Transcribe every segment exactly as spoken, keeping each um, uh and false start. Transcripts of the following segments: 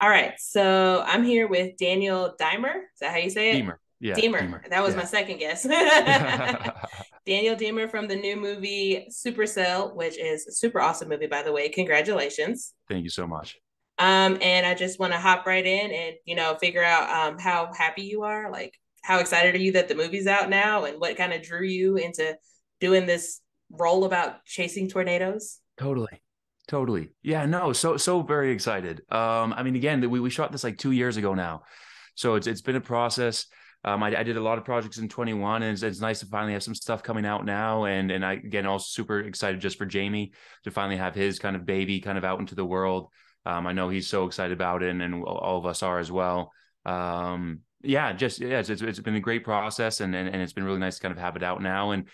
All right, so I'm here with Daniel Diemer. Is that how you say it? Diemer. Yeah, Diemer. Diemer. That was yeah. my second guess. Daniel Diemer from the new movie Supercell, which is a super awesome movie, by the way. Congratulations. Thank you so much. Um, and I just want to hop right in and, you know, figure out um, how happy you are. Like, how excited are you that the movie's out now? And what kind of drew you into doing this role about chasing tornadoes? Totally. Totally. Yeah, no, so, so very excited. Um, I mean, again, we, we shot this like two years ago now. So it's, it's been a process. Um, I, I did a lot of projects in twenty-one, and it's, it's nice to finally have some stuff coming out now. And, and I, again, also super excited just for Jamie to finally have his kind of baby kind of out into the world. Um, I know he's so excited about it, and, and all of us are as well. Um, yeah, just, yeah, it's, it's, it's been a great process, and, and, and it's been really nice to kind of have it out now. And,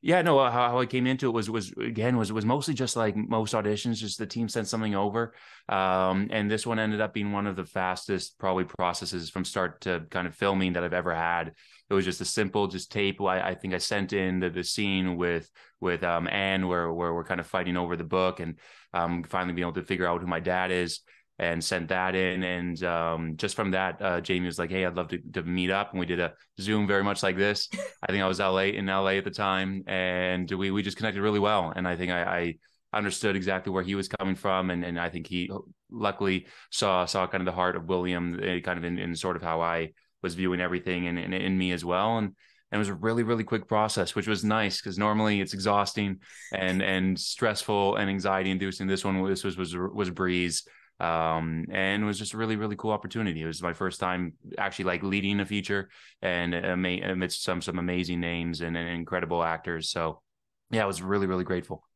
Yeah, no, how, how I came into it was, was again, was was mostly just like most auditions, just the team sent something over. Um, and this one ended up being one of the fastest probably processes from start to kind of filming that I've ever had. It was just a simple, just tape. I, I think I sent in the, the scene with with um, Anne where, where we're kind of fighting over the book, and um, finally being able to figure out who my dad is, and sent that in. And um, just from that, uh, Jamie was like, hey, I'd love to, to meet up. And we did a Zoom very much like this. I think I was L A in L A at the time. And we we just connected really well. And I think I, I understood exactly where he was coming from. And, and I think he luckily saw saw kind of the heart of William, kind of in, in sort of how I was viewing everything and in me as well. And And it was a really, really quick process, which was nice because normally it's exhausting and and stressful and anxiety inducing. This one, this was was was a breeze. Um, and it was just a really, really cool opportunity. It was my first time actually like leading a feature, and amidst some, some amazing names and, and incredible actors. So yeah, I was really, really grateful.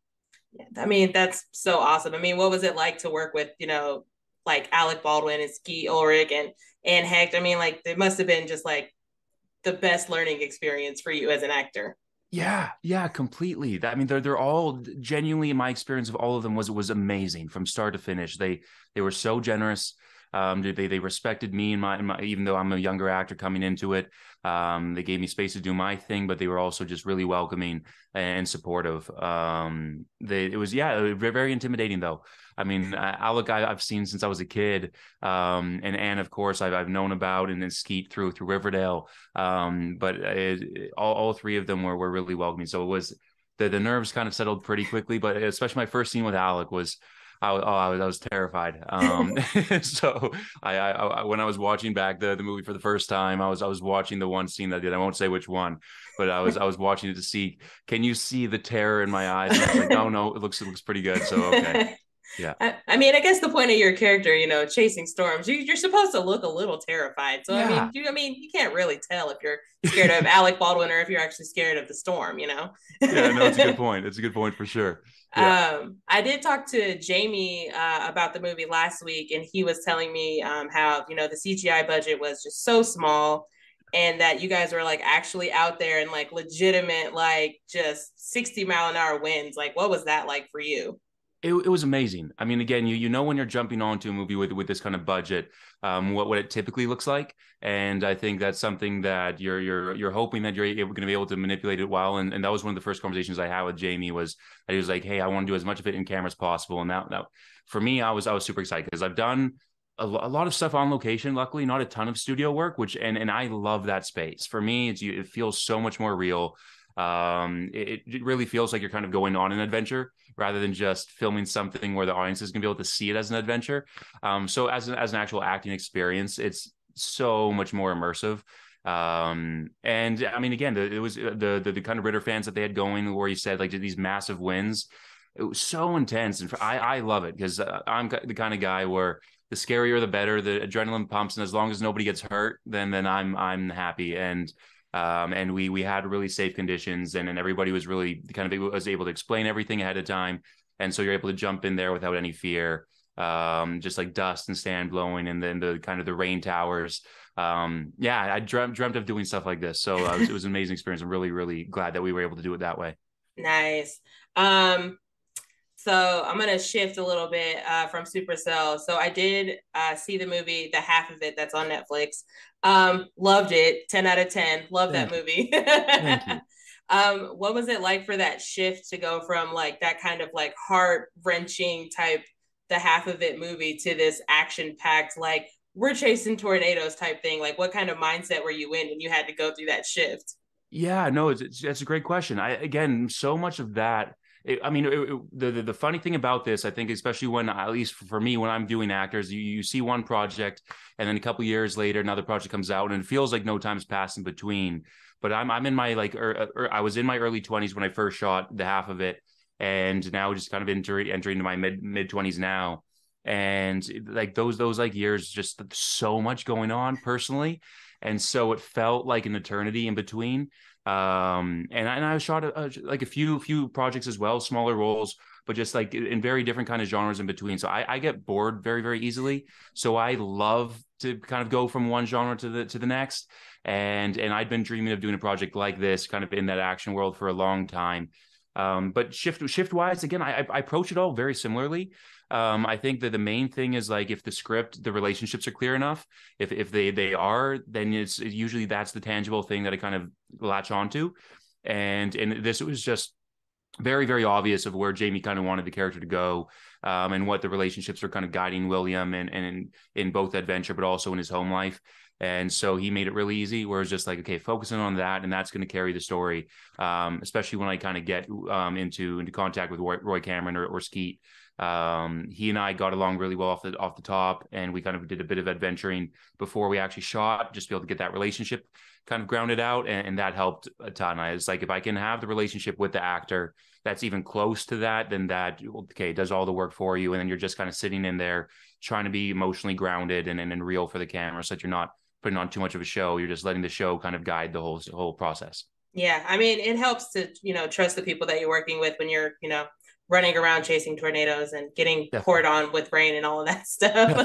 Yeah, I mean, that's so awesome. I mean, what was it like to work with, you know, like Alec Baldwin and Skeet Ulrich and Anne Heche? I mean, like, it must've been just like the best learning experience for you as an actor. Yeah, yeah, completely. I mean, they're they're all genuinely. My experience of all of them was was amazing from start to finish. They they were so generous. Um, they they respected me and my, and my even though I'm a younger actor coming into it. Um, they gave me space to do my thing, but they were also just really welcoming and supportive. Um, they it was yeah, it was very intimidating though. I mean, Alec, I, I've seen since I was a kid, um, and Anne, of course, I've, I've known about, and then Skeet through through Riverdale. Um, but it, it, all, all three of them were were really welcoming. So it was the the nerves kind of settled pretty quickly. But especially my first scene with Alec was, I, oh, I was I was terrified. Um, so I, I, I when I was watching back the the movie for the first time, I was I was watching the one scene that I did. I won't say which one, but I was I was watching it to see, can you see the terror in my eyes? And I was like, no, no, it looks it looks pretty good. So okay. Yeah, I, I mean, I guess the point of your character, you know, chasing storms, you, you're supposed to look a little terrified. So, yeah. I mean, you, I mean, you can't really tell if you're scared of Alec Baldwin or if you're actually scared of the storm, you know? Yeah, no, it's a good point. It's a good point for sure. Yeah. Um, I did talk to Jamie uh, about the movie last week, and he was telling me um, how, you know, the C G I budget was just so small, and that you guys were like actually out there in like legitimate, like just sixty mile an hour winds. Like, what was that like for you? It, it was amazing. I mean, again, you you know when you're jumping onto a movie with with this kind of budget, um, what what it typically looks like, and I think that's something that you're you're you're hoping that you're going to be able to manipulate it well. And, and that was one of the first conversations I had with Jamie, was that he was like, "Hey, I want to do as much of it in camera as possible." And that, that for me, I was I was super excited because I've done a, a lot of stuff on location. Luckily, not a ton of studio work, which and and I love that space. For me, it's, it feels so much more real. Um, it, it really feels like you're kind of going on an adventure, rather than just filming something where the audience is going to be able to see it as an adventure. Um, so as an, as an actual acting experience, it's so much more immersive. Um, and I mean, again, the, it was the, the, the kind of Ritter fans that they had going, where you said like these massive wins. It was so intense. And for, I, I love it because I'm the kind of guy where the scarier, the better, the adrenaline pumps. And as long as nobody gets hurt, then, then I'm, I'm happy. And Um, and we we had really safe conditions, and, and everybody was really kind of was able to explain everything ahead of time. And so you're able to jump in there without any fear, um, just like dust and sand blowing, and then the kind of the rain towers. Um, yeah, I dreamt, dreamt of doing stuff like this. So uh, it, was, it was an amazing experience. I'm really, really glad that we were able to do it that way. Nice. Um, so I'm going to shift a little bit uh, from Supercell. So I did uh, see the movie, The Half of It, that's on Netflix. Um, loved it. ten out of ten. Love that movie. Thank you. Um, what was it like for that shift to go from like that kind of like heart wrenching type the Half of It movie to this action-packed, like, we're chasing tornadoes type thing? Like, what kind of mindset were you in when you had to go through that shift? Yeah, no, it's, it's, that's a great question. I, again, so much of that, it, I mean, it, it, the, the the funny thing about this, I think, especially when, at least for me, when I'm doing actors, you, you see one project and then a couple of years later, another project comes out and it feels like no time's passed in between. But I'm, I'm in my, like, er, er, I was in my early twenties when I first shot The Half of It. And now just kind of enter, entering into my mid mid twenties now. And like those, those like years, just so much going on personally. And so it felt like an eternity in between. Um, and, and I shot a, a, like a few, few projects as well, smaller roles, but just like in very different kind of genres in between. So I, I get bored very, very easily. So I love to kind of go from one genre to the, to the next. And, and I'd been dreaming of doing a project like this kind of in that action world for a long time. Um, but shift shift wise, again, I, I approach it all very similarly. Um, I think that the main thing is like if the script, the relationships are clear enough, if if they they are, then it's usually that's the tangible thing that I kind of latch onto. And and this was just very, very obvious of where Jamie kind of wanted the character to go, um, and what the relationships were kind of guiding William and and in, in both adventure, but also in his home life. And so he made it really easy where it's just like, okay, focusing on that. And that's going to carry the story. Um, especially when I kind of get um, into, into contact with Roy, Roy Cameron or, or Skeet. Um, he and I got along really well off the, off the top. And we kind of did a bit of adventuring before we actually shot, just to be able to get that relationship kind of grounded out. And, and that helped a ton. I was like, if I can have the relationship with the actor that's even close to that, then that, okay, does all the work for you. And then you're just kind of sitting in there trying to be emotionally grounded and, and, and real for the camera so that you're not putting on too much of a show. You're just letting the show kind of guide the whole whole process. Yeah, I mean, it helps to, you know, trust the people that you're working with when you're, you know, running around chasing tornadoes and getting Definitely. poured on with rain and all of that stuff.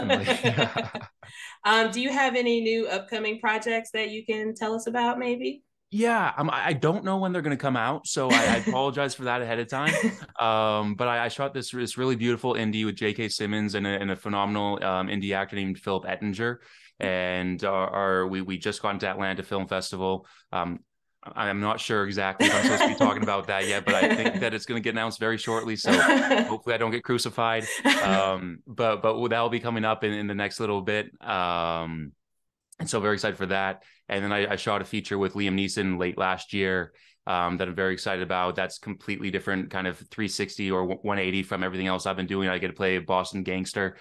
um, do you have any new upcoming projects that you can tell us about, maybe? Yeah, um, I don't know when they're going to come out, so I, I apologize for that ahead of time. Um, but I, I shot this this really beautiful indie with J K Simmons and a, and a phenomenal um, indie actor named Philip Ettinger. And our, our we we just got into Atlanta Film Festival. Um, I'm not sure exactly if I'm supposed to be talking about that yet, but I think that it's going to get announced very shortly. So hopefully I don't get crucified. Um, but but that'll be coming up in, in the next little bit. Um, and so very excited for that. And then I, I shot a feature with Liam Neeson late last year um, that I'm very excited about. That's completely different, kind of three sixty or one eighty from everything else I've been doing. I get to play a Boston gangster,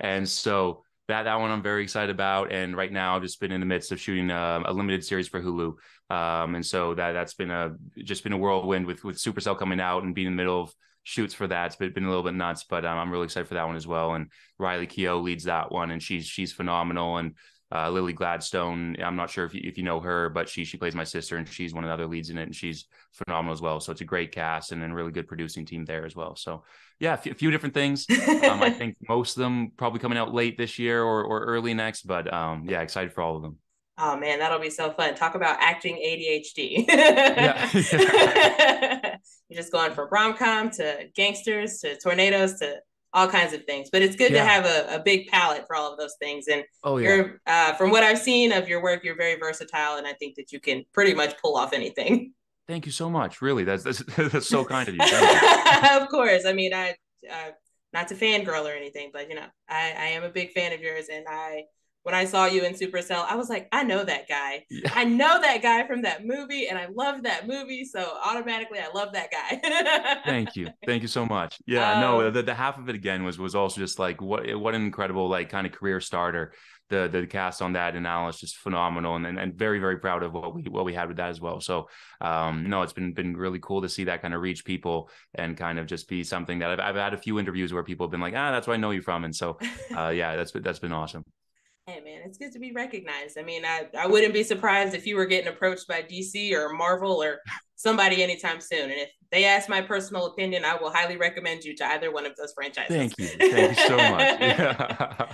and so. That, that one I'm very excited about. And right now I've just been in the midst of shooting a, a limited series for Hulu. Um, and so that, that's been a, just been a whirlwind with, with Supercell coming out and being in the middle of shoots for that. It's been, been a little bit nuts, but um, I'm really excited for that one as well. And Riley Keough leads that one and she's, she's phenomenal. And uh, Lily Gladstone, I'm not sure if you, if you know her, but she, she plays my sister and she's one of the other leads in it and she's phenomenal as well. So it's a great cast and a really good producing team there as well. So yeah, a few, a few different things. Um, I think most of them probably coming out late this year or, or early next, but um, yeah, excited for all of them. Oh man, that'll be so fun. Talk about acting A D H D. Yeah. Yeah. You're just going from rom-com to gangsters, to tornadoes, to all kinds of things, but it's good yeah. to have a, a big palette for all of those things. And oh, yeah. you're, uh, from what I've seen of your work, you're very versatile. And I think that you can pretty much pull off anything. Thank you so much. Really, that's, that's, that's so kind of you. Of course. I mean, I, uh, not to fangirl or anything, but you know, I, I am a big fan of yours. And I, when I saw you in Supercell, I was like, I know that guy. Yeah. I know that guy from that movie. And I love that movie. So automatically I love that guy. Thank you. Thank you so much. Yeah, um, no, the, the Half of It again was, was also just like, what, what an incredible, like kind of career starter. The, the cast on that and Alice just phenomenal. And, and, and very, very proud of what we, what we had with that as well. So um, no, it's been, been really cool to see that kind of reach people and kind of just be something that I've, I've had a few interviews where people have been like, ah, that's where I know you from. And so uh, yeah, that's, that's been awesome. Hey man, it's good to be recognized. I mean, I, I wouldn't be surprised if you were getting approached by D C or Marvel or somebody anytime soon. And if they ask my personal opinion, I will highly recommend you to either one of those franchises. Thank you. Thank you so much. Yeah.